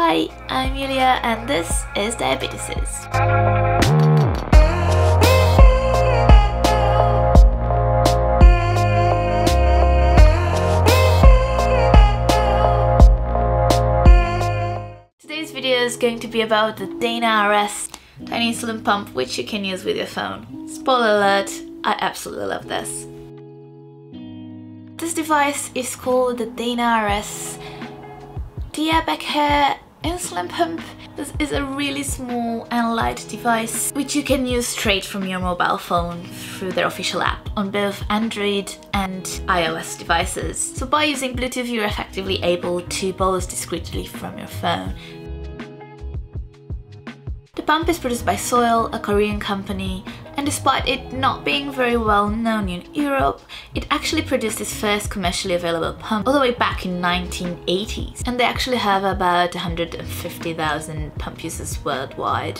Hi, I'm Yulia and this is Diabeteses. Today's video is going to be about the Dana RS tiny insulin pump which you can use with your phone. Spoiler alert, I absolutely love this. This device is called the Dana RS Diabetes insulin pump. This is a really small and light device which you can use straight from your mobile phone through their official app on both Android and iOS devices. So by using Bluetooth you're effectively able to bolus discreetly from your phone. The pump is produced by SOOIL, a Korean company, and despite it not being very well known in Europe, it actually produced its first commercially available pump all the way back in 1980s, and they actually have about 150,000 pump users worldwide.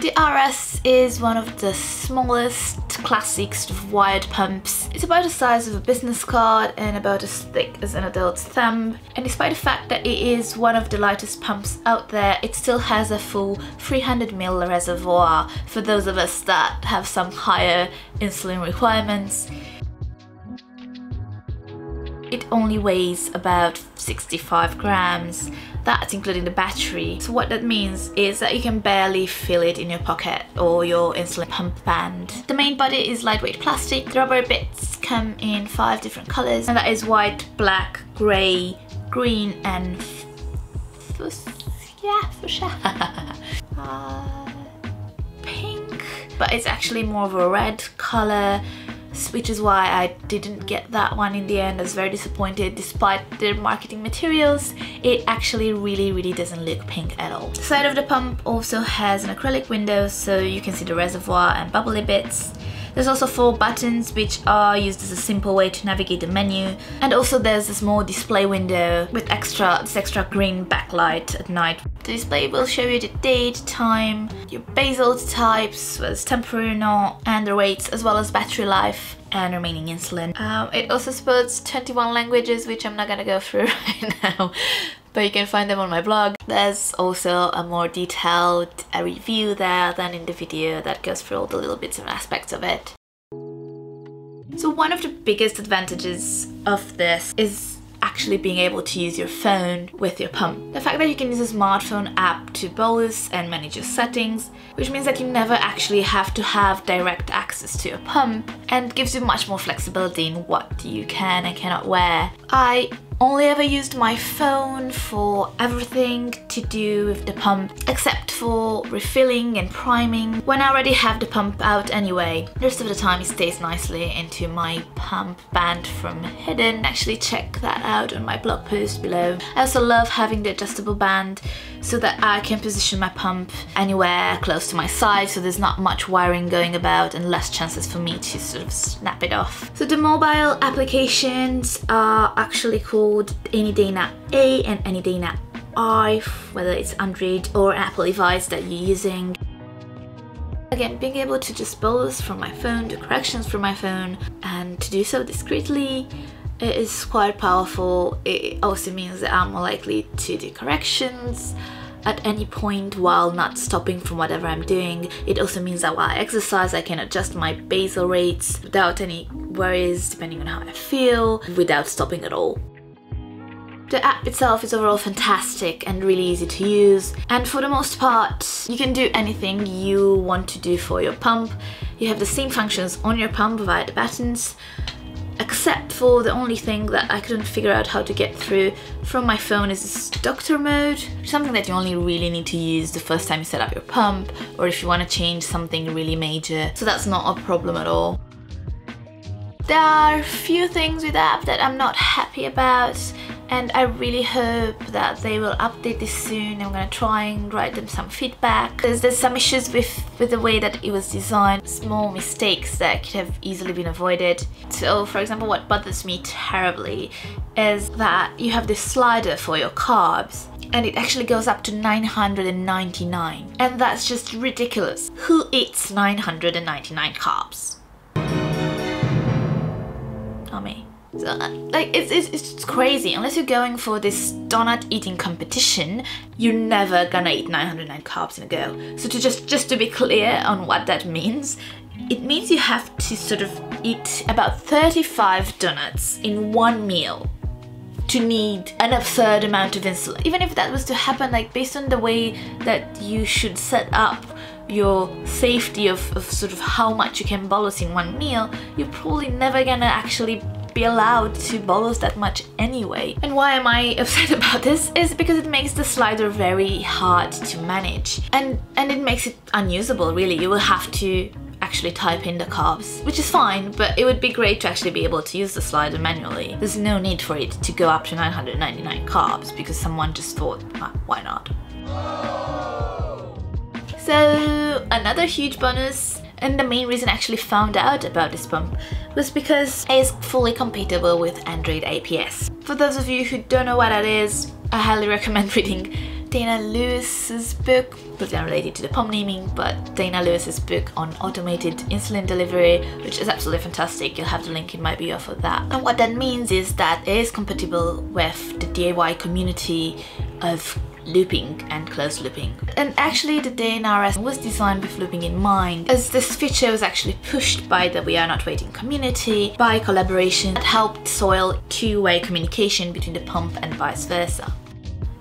The RS is one of the smallest classic sort of wired pumps. It's about the size of a business card and about as thick as an adult's thumb. And despite the fact that it is one of the lightest pumps out there, it still has a full 300 ml reservoir for those of us that have some higher insulin requirements. It only weighs about 65 grams, that's including the battery. So what that means is that you can barely feel it in your pocket or your insulin pump band. The main body is lightweight plastic. The rubber bits come in 5 different colours, and that is white, black, grey, green and pink. But it's actually more of a red colour, which is why I didn't get that one in the end. I was very disappointed. Despite their marketing materials, it actually really doesn't look pink at all. The side of the pump also has an acrylic window so you can see the reservoir and bubbly bits. There's also 4 buttons which are used as a simple way to navigate the menu, and also there's a small display window with extra green backlight at night. The display will show you the date, time, your basal types, whether it's temporary or not, and the rates, as well as battery life and remaining insulin. It also supports 21 languages, which I'm not gonna go through right now, but you can find them on my blog. There's also a more detailed review there than in the video that goes through all the little bits and aspects of it. So one of the biggest advantages of this is actually being able to use your phone with your pump. The fact that you can use a smartphone app to bolus and manage your settings, which means that you never actually have to have direct access to your pump, and gives you much more flexibility in what you can and cannot wear. I only ever used my phone for everything to do with the pump, except for refilling and priming, when I already have the pump out anyway. The rest of the time it stays nicely into my pump band from Hid-In. Actually check that out on my blog post below. I also love having the adjustable band so that I can position my pump anywhere close to my side, so there's not much wiring going about and less chances for me to sort of snap it off. So the mobile applications are actually cool. AnyDana A and AnyDana I, whether it's Android or Apple device that you're using. Again, being able to just bolus from my phone, do corrections from my phone, and to do so discreetly, it is quite powerful. It also means that I'm more likely to do corrections at any point while not stopping from whatever I'm doing. It also means that while I exercise, I can adjust my basal rates without any worries, depending on how I feel, without stopping at all. The app itself is overall fantastic and really easy to use, and for the most part you can do anything you want to do for your pump. You have the same functions on your pump via the buttons, except for the only thing that I couldn't figure out how to get through from my phone is this doctor mode, something that you only really need to use the first time you set up your pump or if you want to change something really major, so that's not a problem at all. There are a few things with the app that I'm not happy about, and I really hope that they will update this soon. I'm gonna try and write them some feedback, because there's some issues with the way that it was designed, small mistakes that could have easily been avoided. So for example, what bothers me terribly is that you have this slider for your carbs and it actually goes up to 999, and that's just ridiculous. Who eats 999 carbs? Not me. So, like, it's crazy. Unless you're going for this donut eating competition, you're never gonna eat 909 carbs in a go. So just to be clear on what that means, it means you have to sort of eat about 35 donuts in one meal to need an absurd amount of insulin. Even if that was to happen, like, based on the way that you should set up your safety of sort of how much you can bolus in one meal, you're probably never gonna actually be allowed to bolus that much anyway. And why am I upset about this is because it makes the slider very hard to manage, and it makes it unusable, really. You will have to actually type in the carbs, which is fine, but it would be great to actually be able to use the slider manually. There's no need for it to go up to 999 carbs because someone just thought, ah, why not? So another huge bonus, and the main reason I actually found out about this pump, was because it is fully compatible with Android APS. For those of you who don't know what that is, I highly recommend reading Dana Lewis's book, completely unrelated to the pump naming, but Dana Lewis's book on automated insulin delivery, which is absolutely fantastic. You'll have the link in my bio for that. And what that means is that it is compatible with the DIY community of looping and closed looping. And actually the Dana RS was designed with looping in mind, as this feature was actually pushed by the We Are Not Waiting community, by collaboration that helped SOOIL two-way communication between the pump and vice versa.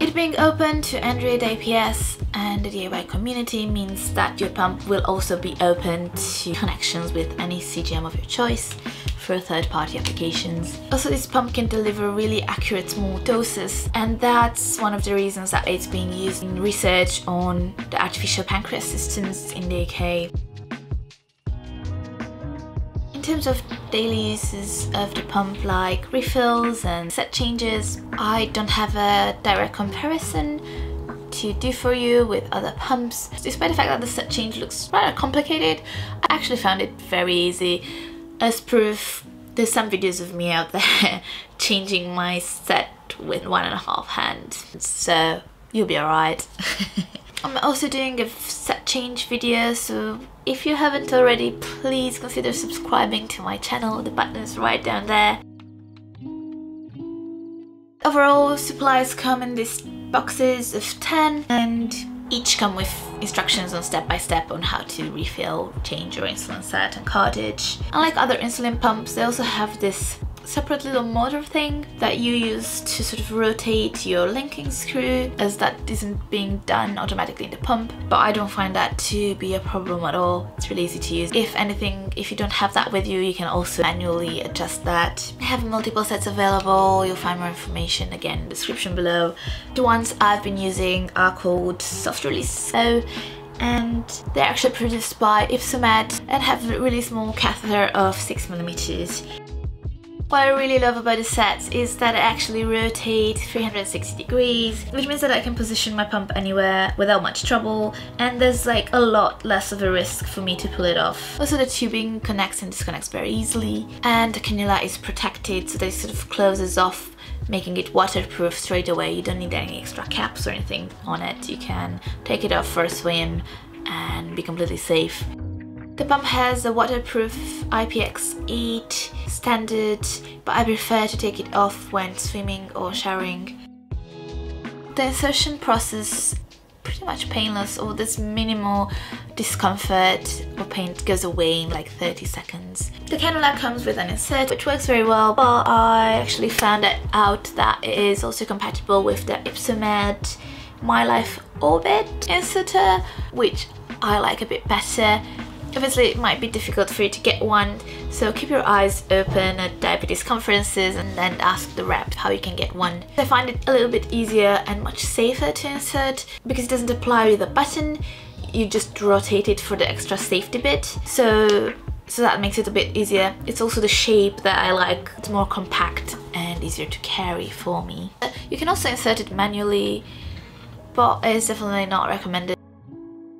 It being open to Android APS and the DIY community means that your pump will also be open to connections with any CGM of your choice for third-party applications. Also, this pump can deliver really accurate small doses, and that's one of the reasons that it's being used in research on the artificial pancreas systems in the UK. In terms of daily uses of the pump, like refills and set changes, I don't have a direct comparison to do for you with other pumps. Despite the fact that the set change looks rather complicated, I actually found it very easy. As proof, there's some videos of me out there changing my set with 1.5 hands, so you'll be alright. I'm also doing a set change video, so if you haven't already, please consider subscribing to my channel. The button is right down there. Overall, supplies come in these boxes of 10, and each come with instructions on step-by-step on how to refill, change your insulin set and cartridge. Unlike other insulin pumps, they also have this separate little motor thing that you use to sort of rotate your linking screw, as that isn't being done automatically in the pump, but I don't find that to be a problem at all. It's really easy to use. If anything, if you don't have that with you, you can also manually adjust that. I have multiple sets available. You'll find more information again in the description below. The ones I've been using are called Soft Release O, and they're actually produced by Ypsomed and have a really small catheter of 6mm. What I really love about the sets is that it actually rotates 360 degrees, which means that I can position my pump anywhere without much trouble, and there's like a lot less of a risk for me to pull it off. Also, the tubing connects and disconnects very easily, and the cannula is protected, so that it sort of closes off, making it waterproof straight away. You don't need any extra caps or anything on it. You can take it off for a swim and be completely safe. The pump has a waterproof IPX8 standard, but I prefer to take it off when swimming or showering. The insertion process is pretty much painless. All this minimal discomfort or pain goes away in like 30 seconds. The cannula comes with an insert, which works very well, but I actually found out that it is also compatible with the Ypsomed My Life Orbit inserter, which I like a bit better. Obviously, it might be difficult for you to get one, so keep your eyes open at diabetes conferences and then ask the rep how you can get one. I find it a little bit easier and much safer to insert because it doesn't apply with a button. You just rotate it for the extra safety bit, so that makes it a bit easier. It's also the shape that I like. It's more compact and easier to carry for me. You can also insert it manually, but it's definitely not recommended.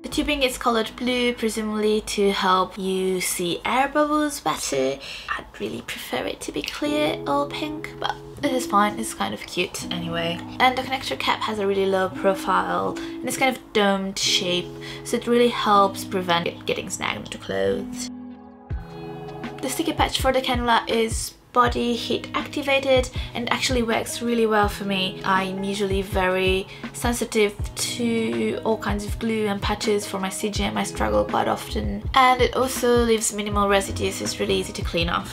The tubing is colored blue, presumably to help you see air bubbles better. I'd really prefer it to be clear or pink, but it is fine, it's kind of cute anyway. And the connector cap has a really low profile and it's kind of domed shape, so it really helps prevent it getting snagged into clothes. The sticky patch for the cannula is body heat activated, and actually works really well for me. I'm usually very sensitive to all kinds of glue and patches. For my CGM I struggle quite often, and it also leaves minimal residues, it's really easy to clean off.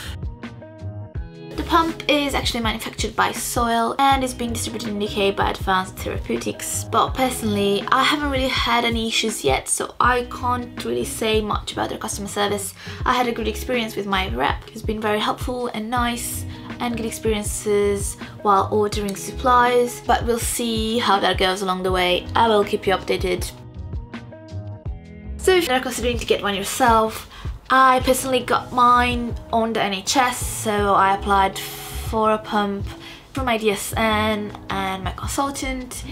The pump is actually manufactured by SOOIL and is being distributed in the UK by Advanced Therapeutics, but personally I haven't really had any issues yet, so I can't really say much about their customer service. I had a good experience with my rep, who's been very helpful and nice, and good experiences while ordering supplies, but we'll see how that goes along the way. I will keep you updated. So if you're considering to get one yourself, I personally got mine on the NHS, so I applied for a pump from my DSN and my consultant,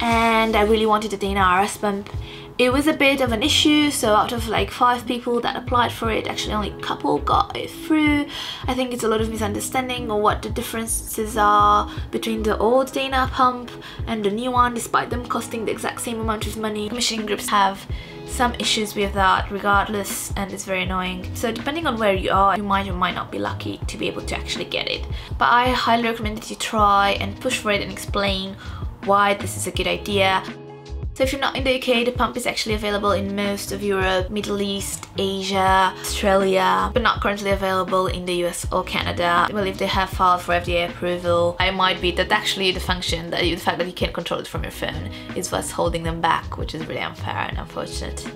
and I really wanted a Dana RS pump. It was a bit of an issue, so out of like 5 people that applied for it, actually only a couple got it through. I think it's a lot of misunderstanding on what the differences are between the old Dana pump and the new one, despite them costing the exact same amount of money. Commissioning groups have some issues with that regardless, and it's very annoying. So depending on where you are, you might or might not be lucky to be able to actually get it. But I highly recommend that you try and push for it and explain why this is a good idea. So if you're not in the UK, the pump is actually available in most of Europe, Middle East, Asia, Australia, but not currently available in the US or Canada. Well, if they have filed for FDA approval, it might be that actually the function, the fact that you can't control it from your phone is what's holding them back, which is really unfair and unfortunate.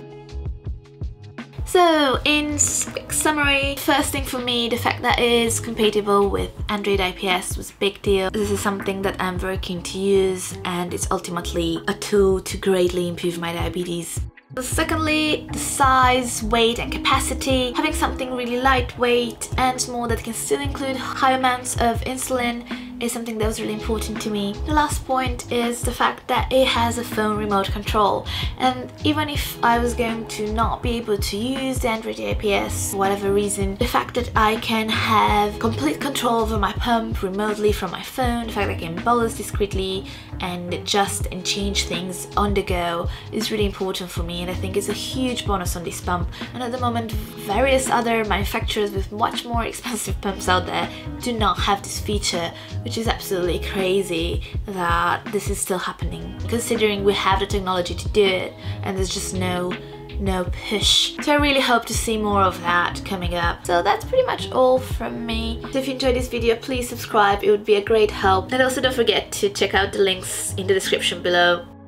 So in quick summary, first thing for me, the fact that it is compatible with Android APS was a big deal. This is something that I'm very keen to use, and it's ultimately a tool to greatly improve my diabetes. Secondly, the size, weight and capacity. Having something really lightweight and small that can still include high amounts of insulin is something that was really important to me. The last point is the fact that it has a phone remote control, and even if I was going to not be able to use the Android APS for whatever reason, the fact that I can have complete control over my pump remotely from my phone, the fact that I can bolus discreetly and adjust and change things on the go is really important for me, and I think it's a huge bonus on this pump. And at the moment, various other manufacturers with much more expensive pumps out there do not have this feature, which is absolutely crazy that this is still happening, considering we have the technology to do it and there's just no push. So I really hope to see more of that coming up. So that's pretty much all from me. So if you enjoyed this video, please subscribe, it would be a great help. And also don't forget to check out the links in the description below.